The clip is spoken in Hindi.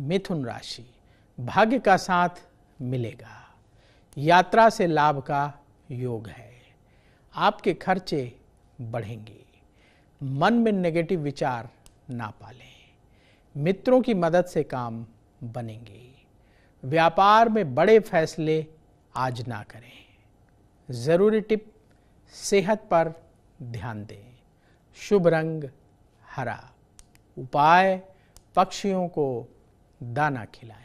मिथुन राशि, भाग्य का साथ मिलेगा। यात्रा से लाभ का योग है। आपके खर्चे बढ़ेंगे। मन में नेगेटिव विचार ना पालें। मित्रों की मदद से काम बनेंगे। व्यापार में बड़े फैसले आज ना करें। ज़रूरी टिप, सेहत पर ध्यान दें। शुभ रंग हरा। उपाय, पक्षियों को दाना खिलाएं।